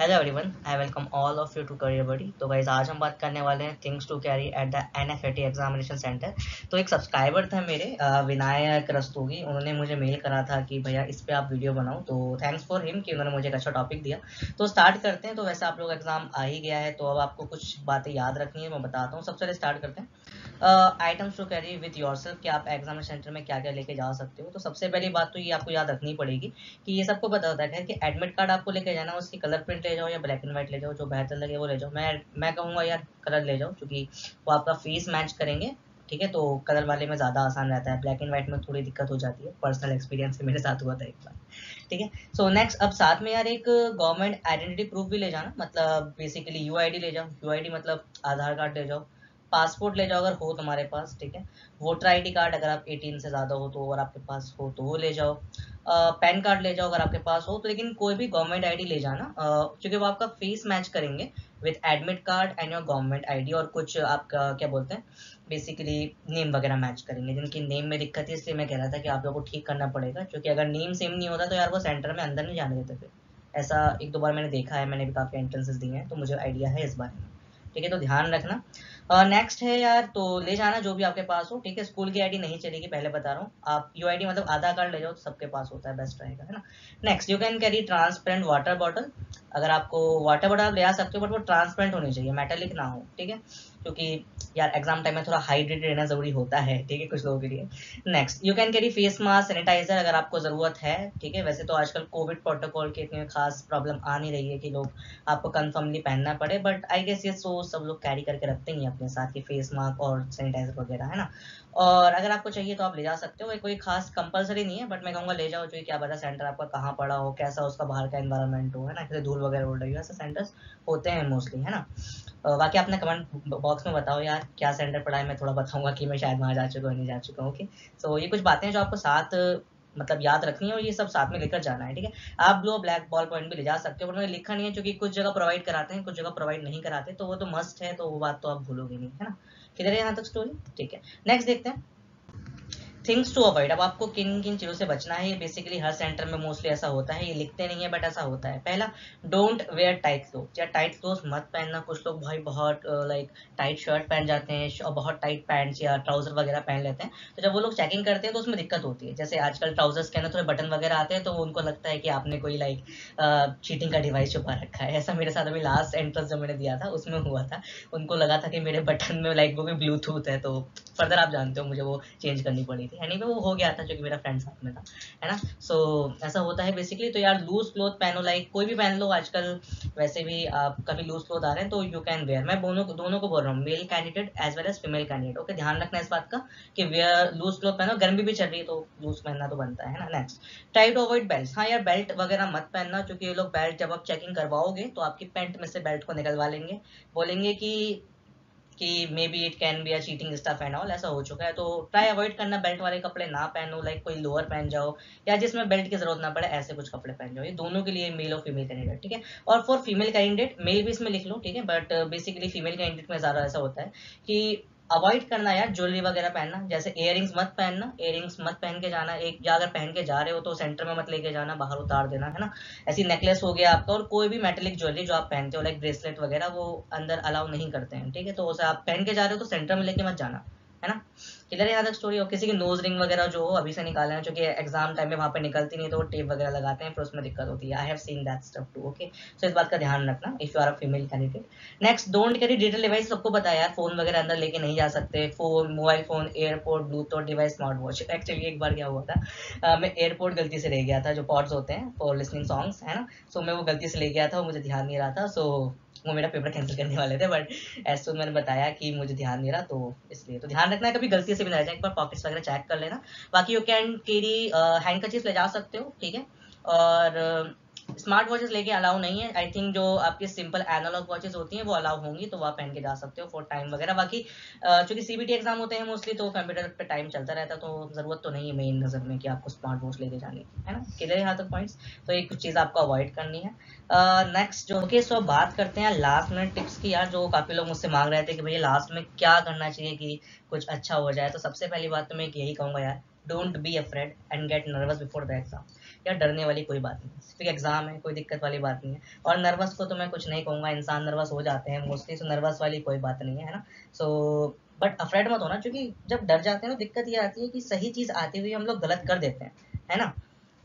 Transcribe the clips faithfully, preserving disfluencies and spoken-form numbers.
Hello everyone, I welcome all of you to career buddy. तो guys आज हम बात करने वाले हैं things to carry at the N F A T examination centre. तो एक सब्सक्राइबर था मेरे विनायक रस्तोगी, उन्होंने मुझे मेल करा था कि भैया इस पे आप वीडियो बनाओ, तो थैंक्स फॉर हिम कि उन्होंने मुझे एक अच्छा टॉपिक दिया। तो स्टार्ट करते हैं। तो वैसे आप लोग एग्जाम आ ही गया है, तो अब आपको कुछ बातें याद रखनी है, मैं बताता हूँ। सबसे पहले स्टार्ट करते हैं items to carry with yourself, कि आप एग्जामिनेशन सेंटर में क्या क्या लेके जा सकते हो। तो सबसे पहली बात तो ये आपको याद रखनी पड़ेगी कि ये सबको पता होता है कि एडमिट कार्ड आपको लेके जाना, उसकी कलर प्रिंट ले जाओ या ब्लैक एंड व्हाइट ले जाओ, जो बेहतर लगे वो ले जाओ। मैं मैं कहूँगा यार कलर ले जाओ, क्योंकि वो आपका फेस मैच करेंगे, ठीक है। तो कलर वाले में ज़्यादा आसान रहता है, ब्लैक एंड व्हाइट में थोड़ी दिक्कत हो जाती है। पर्सनल एक्सपीरियंस मेरे साथ हुआ था एक बार, ठीक है। सो नेक्स्ट, अब साथ में यार एक गवर्नमेंट आइडेंटिटी प्रूफ भी ले जाना, मतलब बेसिकली यू आई डी ले जाओ। यू आई डी मतलब आधार कार्ड ले जाओ, पासपोर्ट ले जाओ अगर हो तुम्हारे पास, ठीक है। वोटर आई डी कार्ड अगर आप एटीन से ज़्यादा हो तो, और आपके पास हो तो वो ले जाओ। पैन uh, कार्ड ले जाओ अगर आपके पास हो तो, लेकिन कोई भी गवर्नमेंट आईडी ले जाना, क्योंकि uh, वो आपका फेस मैच करेंगे with admit card and your government ID. और कुछ आपका क्या बोलते हैं, बेसिकली नेम वगैरह मैच करेंगे। जिनकी नेम में दिक्कत है इसलिए मैं कह रहा था कि आप लोग को ठीक करना पड़ेगा, क्योंकि अगर नेम सेम नहीं होता तो यार वो सेंटर में अंदर नहीं जाने देते थे। ऐसा एक दो बार मैंने देखा है, मैंने भी काफ़ी एंट्रेंसेज दिए हैं, तो मुझे आइडिया है इस बारे में, ठीक है। तो ध्यान रखना। नेक्स्ट uh, है यार, तो ले जाना जो भी आपके पास हो, ठीक है। स्कूल की आईडी नहीं चलेगी, पहले बता रहा हूँ। आप यू आई डी मतलब आधार कार्ड ले जाओ, तो सबके पास होता है, बेस्ट रहेगा, है ना। Next, you can carry transparent water bottle. अगर आपको वाटर बॉटल ले आ सकते हो, बट वो ट्रांसपेरेंट होनी चाहिए, मेटालिक ना हो, ठीक है, क्योंकि यार एग्जाम टाइम में थोड़ा हाइड्रेटेड रहना जरूरी होता है, ठीक है, कुछ लोगों के लिए। Next, you can carry face mask, sanitiser अगर आपको ज़रूरत है, ठीक है। वैसे तो आजकल कोविड प्रोटोकॉल की इतनी खास प्रॉब्लम आ नहीं रही है कि लोग आपको कन्फर्मली पहनना पड़े, बट आई गेस ये सो सब लोग कैरी करके रखते ही अपने साथ के फेस मास्क और सैनिटाइजर वगैरह, है ना। और अगर आपको चाहिए तो आप ले जा सकते हो, कोई खास कंपलसरी नहीं है, बट मैं कहूँगा ले जाओ, जो क्या पता सेंटर आपका कहाँ पड़ा हो, कैसा उसका बाहर का एनवायरनमेंट हो, है ना, जैसे धूल वगैरह उड़ रही हो, ऐसे सेंटर्स होते हैं मोस्टली, है ना। बाकी आपने कमेंट बॉक्स में बताओ यार क्या सेंटर पड़ा है, मैं थोड़ा बताऊँगा कि मैं शायद वहाँ जा चुका हूँ, नहीं जा चुका हूँ, ओके। सो ये कुछ बातें जो आपको साथ मतलब याद रखनी है, और ये सब साथ में लेकर जाना है, ठीक है। आप लोग ब्लैक बॉल पॉइंट भी ले जा सकते हो, बट लिखा नहीं है, क्योंकि कुछ जगह प्रोवाइड कराते हैं, कुछ जगह प्रोवाइड नहीं कराते, तो वो तो मस्ट है, तो वो बात तो आप भूलोगे नहीं, है ना। किधर है यहाँ तक स्टोरी, ठीक है। नेक्स्ट देखते हैं थिंग्स टू अवॉइड। अब आपको किन किन चीज़ों से बचना है, ये बेसिकली हर सेंटर में मोस्टली ऐसा होता है, ये लिखते नहीं है बट ऐसा होता है। पहला, डोंट वेयर टाइट क्लोथ, या टाइट क्लोथ मत पहनना। कुछ लोग भाई बहुत लाइक टाइट शर्ट पहन जाते हैं और बहुत टाइट पैंट्स या ट्राउजर वगैरह पहन लेते हैं, तो जब वो लोग चेकिंग करते हैं तो उसमें दिक्कत होती है। जैसे आजकल ट्राउजर्स के अंदर थोड़े बटन वगैरह आते हैं, तो उनको लगता है कि आपने कोई लाइक चीटिंग का डिवाइस छुपा रखा है। ऐसा मेरे साथ अभी लास्ट एंट्रेंस जो मैंने दिया था उसमें हुआ था, उनको लगा था कि मेरे बटन में लाइक वो भी ब्लूटूथ है, तो फर्दर आप जानते हो मुझे वो चेंज करनी पड़ी थी, यानी कि वो हो गया था जो कि मेरा फ्रेंड साथ में था, है ना। सो so, ऐसा होता है बेसिकली। तो यार लूज क्लोथ पहनो, लाइक कोई भी पहन लो आजकल, वैसे भी आप कभी लूज क्लोथ आ रहे हैं तो यू कैन वेयर। मैं दोनों दोनों को बोल रहा हूँ, male candidate as well as female candidate, okay. ध्यान रखना इस बात का कि वेयर लूज क्लोथ पहनो, गर्मी भी चल रही है तो लूज पहनना तो बनता है, है ना। Next, try to avoid belt. हाँ यार बेल्ट वगैरह मत पहनना, क्योंकि ये लोग बेल्ट जब आप चेकिंग करवाओगे तो आपकी पैंट में से बेल्ट को निकलवा लेंगे, बोलेंगे कि कि maybe it can be a cheating stuff and all, ऐसा हो चुका है। तो ट्राई अवॉइड करना, बेल्ट वाले कपड़े ना पहनो, लाइक कोई लोअर पहन जाओ या जिसमें बेल्ट की जरूरत ना पड़े, ऐसे कुछ कपड़े पहन जाओ। ये दोनों के लिए, मेल और फीमेल कैंडिडेट, ठीक है। और फॉर फीमेल कैंडिडेट, मेल भी इसमें लिख लो, ठीक है, बट बेसिकली फीमेल कैंडिडेट में ज़्यादा ऐसा होता है कि अवॉइड करना यार ज्वेलरी वगैरह पहनना, जैसे इयररिंग्स मत पहनना, इयररिंग्स मत पहन के जाना। एक या अगर पहन के जा रहे हो तो सेंटर में मत लेके जाना, बाहर उतार देना, है ना। ऐसी नेकलेस हो गया आपका, और कोई भी मेटलिक ज्वेलरी जो आप पहनते हो लाइक ब्रेसलेट वगैरह, वो अंदर अलाउ नहीं करते हैं, ठीक है। तो उसे आप पहन के जा रहे हो तो सेंटर में लेके मत जाना, है ना। किधर यहाँ तक स्टोरी। और किसी की नोज रिंग वगैरह जो हो अभी से निकाले हैं, क्योंकि एग्जाम टाइम में वहाँ पे निकलती नहीं, तो वो टेप वगैरह लगाते हैं, फिर उसमें दिक्कत होती है। I have seen that stuff too, okay. So इस बात का ध्यान रखना if you are a female candidate. Next, don't carry digital device. सबको पता है यार फोन वगैरह अंदर लेके नहीं जा सकते, phone, mobile phone, airport, Bluetooth device, smart watch. Actually एक बार क्या हुआ था, uh, मैं एयरपोर्ट गलती से ले गया था, जो पॉड्स होते हैं फॉर लिसनिंग सॉन्ग्स, है ना। सो so, मैं वो गलती से ले गया था, मुझे ध्यान नहीं रहा था, सो so, वो मेरा पेपर कैंसिल करने वाले थे, बट एज सुन मैंने बताया कि मुझे ध्यान नहीं रहा, तो इसलिए। तो ध्यान रखना है कभी गलती से भी ना जाए, एक बार पॉकेट्स वगैरह चेक कर लेना। बाकी यू कैन कैरी हैंडकरचीफ ले जा सकते हो, ठीक है। और स्मार्ट वॉचेस लेके अलाउ नहीं है, आई थिंक जो आपकी सिंपल एनालॉग वॉचेस होती हैं वो अलाउ होंगी, तो वहाँ पहन के जा सकते हो फॉर टाइम वगैरह। बाकी चूंकि सीबीटी एग्जाम होते हैं मोस्टली, तो कंप्यूटर पे टाइम चलता रहता है, तो जरूरत तो नहीं है मेरी नज़र में कि आपको स्मार्ट वॉच लेके जाने की, है ना। क्लियर यहाँ तक पॉइंट्स। तो ये कुछ चीज़ आपको अवॉइड करनी है। नेक्स्ट जो ओके, सो बात करते हैं लास्ट मिनट टिप्स की, यार जो काफ़ी लोग मुझसे मांग रहे थे कि भैया लास्ट में क्या करना चाहिए कि कुछ अच्छा हो जाए। तो सबसे पहली बात तो मैं यही कहूँगा यार, don't be afraid and get nervous before the exam. या डरने वाली कोई बात नहीं, सिर्फ एग्जाम है, कोई दिक्कत वाली बात नहीं है। और नर्वस को तो मैं कुछ नहीं कहूँगा, इंसान नर्वस हो जाते हैं मोस्टली, सो नर्वस वाली कोई बात नहीं है, है ना। सो बट अफ्रेड मत होना, क्योंकि जब डर जाते हैं तो दिक्कत ये आती है कि सही चीज़ आती हुई हम लोग गलत कर देते हैं, है ना।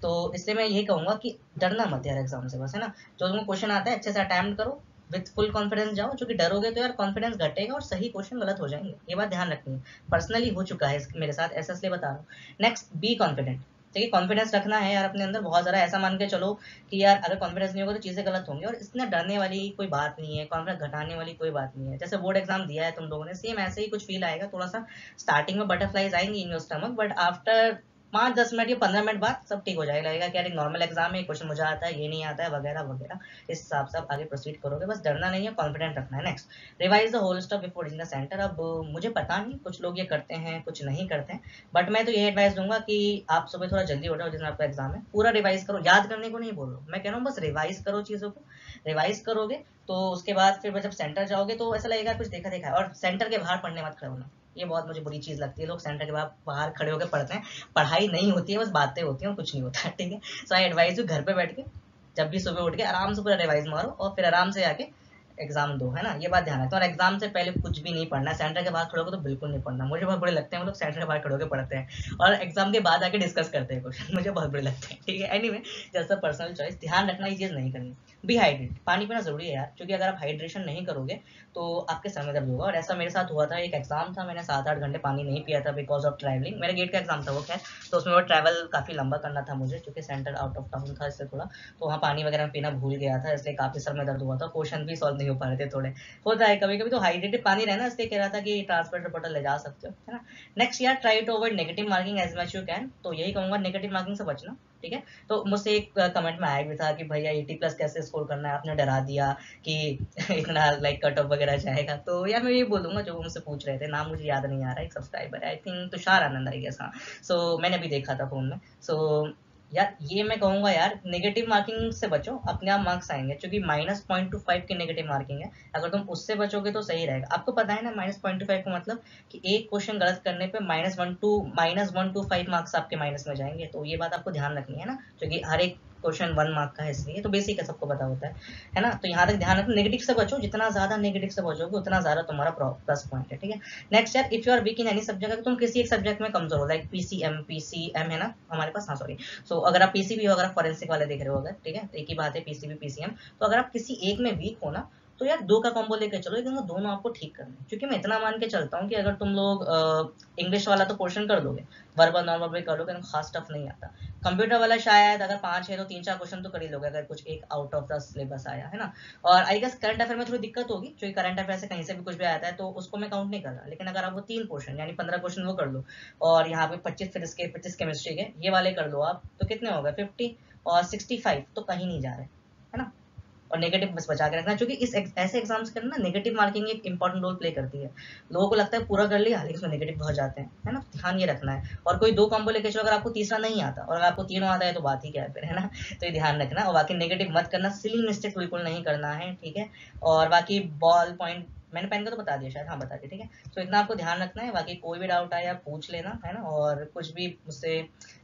तो इससे मैं यही कहूँगा कि डरना मत यार एग्जाम से, बस, है ना। जो तुमको क्वेश्चन आता है अच्छे से अटैम्प्ट करो, विथ फुल कॉन्फिडेंस जाओ, क्योंकि डरोगे तो यार कॉन्फिडेंस घटेगा और सही क्वेश्चन गलत हो जाएंगे, ये बात ध्यान रखनी है। पर्सनली हो चुका है मेरे साथ, ऐसा इसलिए बता रहा हूँ। नेक्स्ट, बी कॉन्फिडेंट, ठीक है। कॉन्फिडेंस रखना है यार अपने अंदर बहुत ज़्यादा, ऐसा मान के चलो कि यार अगर कॉन्फिडेंस नहीं होगा तो चीज़ें गलत होंगी। और इसमें डरने वाली कोई बात नहीं है, कॉन्फिडेंस घटाने वाली कोई बात नहीं है। जैसे बोर्ड एग्जाम दिया है तुम लोगों ने, सेम ऐसे ही कुछ फील आएगा, थोड़ा सा स्टार्टिंग में बटरफ्लाइज आएंगी in your stomach, but after पाँच दस मिनट या पंद्रह मिनट बाद सब ठीक हो जाएगा, लगेगा कि यार एक नॉर्मल एग्जाम है, क्वेश्चन मुझे आता है, ये नहीं आता है, वगैरह वगैरह। इस हिसाब से आप आगे प्रोसीड करोगे, बस डरना नहीं है, कॉन्फिडेंट रखना है। Next, revise the whole stuff before in the centre. अब मुझे पता नहीं कुछ लोग ये करते हैं, कुछ नहीं करते हैं, बट मैं तो ये एडवाइस दूंगा कि आप सुबह थोड़ा जल्दी उठो, जिस दिन आपका एग्जाम है पूरा रिवाइज करो। याद करने को नहीं बोल रहा हूँ मैं, कह रहा हूँ बस रिवाइज करो चीज़ों को। रिवाइज करोगे तो उसके बाद फिर जब सेंटर जाओगे तो ऐसा लगेगा कुछ देखा देखा है। और सेंटर के बाहर पढ़ने मत खड़े होना, ये बहुत मुझे बुरी चीज़ लगती है। लोग सेंटर के बाहर बाहर खड़े होकर पढ़ते हैं, पढ़ाई नहीं होती है, बस बातें होती हैं और कुछ नहीं होता है, ठीक है। सो आई एडवाइज यू, घर पे बैठ के जब भी सुबह उठ के आराम से पूरा रिवाइज मारो और फिर आराम से आके एग्जाम दो, है ना, ये बात ध्यान रखना। और एग्जाम से पहले कुछ भी नहीं पढ़ना, सेंटर के बाहर खड़े होकर तो बिल्कुल नहीं पढ़ना। मुझे बहुत बुरे लगते हैं वो लोग सेंटर के बाहर खड़े होकर पढ़ते हैं और एग्जाम के बाद आके डिस्कस करते हैं क्वेश्चन, मुझे बहुत बुरे लगते हैं, ठीक है। एनी वे, जैसा पर्सनल चॉइस, ध्यान रखना ये चीज़ नहीं करनी। बी हाइड्रेट, पानी पीना जरूरी है यार, क्योंकि अगर आप हाइड्रेशन नहीं करोगे तो आपके समय दर्द होगा। और ऐसा मेरे साथ हुआ था, एक एग्जाम था, मैंने सात आठ घंटे पानी नहीं पिया था बिकॉज ऑफ ट्रैवलिंग। मेरा गेट का एग्जाम था वो, खैर, तो उसमें वो ट्रैवल काफ़ी लंबा करना था मुझे, क्योंकि सेंटर आउट ऑफ टाउन था, इससे थोड़ा तो वहाँ पानी वगैरह पीना भूल गया था, इसलिए काफ़ी सर में दर्द हुआ था, क्वेश्चन भी सॉल्व नहीं हो पा रहे थे, थोड़े होता है कभी कभी। तो हाइड्रेटेड पानी रहना, इसलिए कह रहा था कि ट्रांसपोर्टर बॉटल ले जा सकते हो, है ना। नेक्स्ट यार, try to avoid negative marking as much you can, तो यही कहूँगा नेगेटिव मार्किंग से बचना, ठीक है। तो मुझसे एक कमेंट में आया भी था कि भैया एटी प्लस कैसे स्कोर करना है, आपने डरा दिया कि इतना लाइक कट ऑफ वगैरह जाएगा। तो यार मैं ये बोलूँगा, जो मुझसे पूछ रहे थे, नाम मुझे याद नहीं आ रहा, एक subscriber I think Tushar Anand, I guess, हाँ। सो मैंने अभी देखा था फोन में। सो यार ये मैं कहूँगा यार, नेगेटिव मार्किंग से बचो, अपने आप मार्क्स आएंगे, क्योंकि माइनस पॉइंट टू फाइव की नेगेटिव मार्किंग है, अगर तुम उससे बचोगे तो सही रहेगा। आपको पता है ना, माइनस पॉइंट टू फाइव का मतलब कि एक क्वेश्चन गलत करने पे minus one two minus one two five marks आपके माइनस में जाएंगे, तो ये बात आपको ध्यान रखनी है ना, क्योंकि हर एक क्वेश्चन वन मार्क का है, इसलिए तो बेसिक है, सबको पता होता है, है ना। तो यहाँ तक ध्यान रखो, नेगेटिव से बचो, जितना ज्यादा नेगेटिव से बचोगे उतना ज्यादा तुम्हारा प्लस पॉइंट है, ठीक है। नेक्स्ट यार, if you are weak in any subject, अगर तुम किसी एक सब्जेक्ट में कमजोर हो, लाइक पीसीएम पीसीएम है ना हमारे पास, हाँ सॉरी, सो अगर आप पीसीबी हो, अगर आप फॉरेंसिक वाले देख रहे हो, अगर, ठीक है, एक ही बात है पीसीबी पीसीएम, तो अगर आप किसी एक में वीक हो ना, तो यार दो का कॉम्बो लेकर चलो, लेकिन दोनों आपको ठीक करना है। क्योंकि मैं इतना मान के चलता हूँ कि अगर तुम लोग इंग्लिश वाला तो पोर्शन कर दोगे, वर्बल नॉन वर्बल कर लोगे, खास टफ नहीं आता। कंप्यूटर वाला शायद अगर पाँच है तो तीन चार क्वेश्चन तो कर ही लोगे, अगर कुछ एक आउट ऑफ द सिलेबस आया है ना। और आई गेस करंट अफेयर में थोड़ी दिक्कत होगी, क्योंकि करंट अफेयर से कहीं से भी कुछ भी आता है, तो उसको मैं काउंट नहीं कर रहा। लेकिन अगर आप वो तीन पोर्शन यानी पंद्रह क्वेश्चन वो कर लो, और यहाँ पे पच्चीस फिजिक्स के पच्चीस केमिस्ट्री के, ये वाले कर लो आप, तो कितने हो गए, फिफ्टी और सिक्सटी फाइव तो कहीं नहीं जा रहे, है ना। और नेगेटिव बस बचा के रखना, क्योंकि इस ऐसे एग्जाम्स के अंदर ना नेगेटिव मार्किंग एक इंपॉर्टेंट रोल प्ले करती है। लोगों को लगता है पूरा कर लिया, लेकिन उसमें नेगेटिव बहुत जाते हैं, है ना, ध्यान ये रखना है। और कोई दो कॉम्बो लेके चलो, अगर आपको तीसरा नहीं आता, और अगर आपको तीनों आता है तो बात ही क्या है फिर, है ना। तो ये ध्यान रखना, और बाकी नेगेटिव मत करना, सिली मिस्टेक्स बिल्कुल नहीं करना है, ठीक है। और बाकी बॉल पॉइंट मैंने पेन का तो बता दिया शायद, हाँ बता दिया, ठीक है। तो इतना आपको ध्यान रखना है, बाकी कोई भी डाउट आया पूछ लेना, है ना। और कुछ भी मुझसे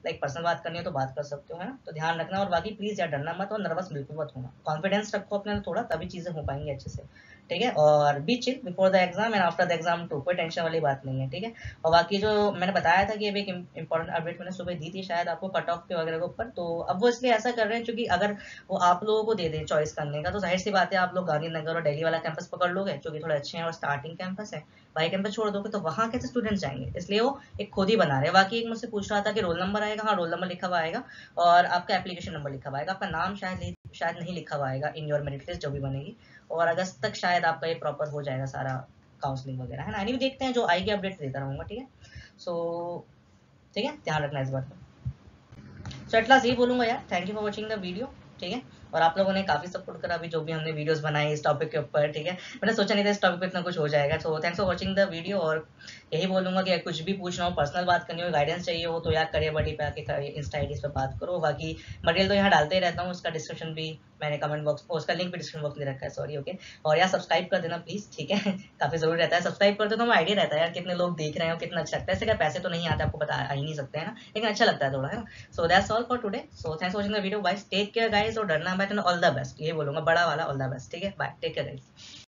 लाइक पर्सनल बात करनी हो तो बात कर सकते हो, है ना। तो ध्यान रखना, और बाकी प्लीज़ यार डरना मत और नर्वस बिल्कुल मत होना, कॉन्फिडेंस रखो अपने थोड़ा, तभी चीज़ें हो पाएंगी अच्छे से, ठीक है। और be chill before the exam and after the exam too, कोई टेंशन वाली बात नहीं है, ठीक है। और बाकी जो मैंने बताया था कि अब एक इंपॉर्टेंट अपडेट मैंने सुबह दी थी शायद आपको कट ऑफ के वगैरह के ऊपर, तो अब वो इसलिए ऐसा कर रहे हैं क्योंकि अगर वो आप लोगों को दे दें चॉइस करने का, तो जाहिर सी बात है आप लोग गांधीनगर और दिल्ली वाला कैंपस पकड़ लोगे, जो कि थोड़ा अच्छे हैं, और स्टार्टिंग कैंपस है, बाई कैंपस छोड़ दोगे तो वहाँ कैसे स्टूडेंट्स जाएंगे, इसलिए वो एक खुद ही बना रहे हैं। बाकी एक मुझसे पूछ रहा था कि रोल नंबर आएगा, हाँ रोल नंबर लिखा हुआ आएगा, और आपका एप्लीकेशन नंबर लिखा हुआ आएगा, आपका नाम शायद शायद नहीं लिखा हुआ आएगा इन योर मेरिट लिस्ट जो भी बनेगी, और अगस्त तक शायद आपका ये प्रॉपर हो जाएगा सारा काउंसलिंग वगैरह, है ना। यानी देखते हैं, जो आएगी अपडेट देता रहूँगा, ठीक है। सो ठीक है, ध्यान रखना इस बात का। सो एट लास्ट ये बोलूँगा यार, thank you for watching the video, ठीक है। और आप लोगों ने काफी सपोर्ट करा अभी जो भी हमने वीडियोस बनाए इस टॉपिक के ऊपर। ठीक है, मैंने सोचा नहीं था इस टॉपिक पे इतना कुछ हो जाएगा। So thanks for watching the video. और यही बोलूंगा कि कुछ भी पूछना हो, पर्सनल बात करनी हो, गाइडेंस चाहिए हो तो यार करियर बडी पे आके इंस्टा आईडी पे बात करो। बाकी मटेरियल तो यहाँ डालते ही रहता हूँ, उसका डिस्क्रिप्शन भी मैंने कमेंट बॉक्स में, उसका लिंक भी डिस्क्रिप्शन बॉक्स में रखा है, सॉरी। ओके, और यार सब्सक्राइब कर देना प्लीज, ठीक है, काफी जरूरी रहता है। सब्सक्राइब कर दो तो हमें आइडिया रहता है यार कितने लोग देख रहे हो, कितना अच्छा लगता है। इससे पैसे तो नहीं आते, आपको बता आ ही नहीं सकते है ना, लेकिन अच्छा लगता है थोड़ा, है ना। So that's all for today. So thanks for watching the video guys, take care guys, और डरना मत, एंड ऑल द बेस्ट। ये बोलूंगा बड़ा वाला, ऑल द बेस्ट। ठीक है, बाय, टेक केयर गाइस।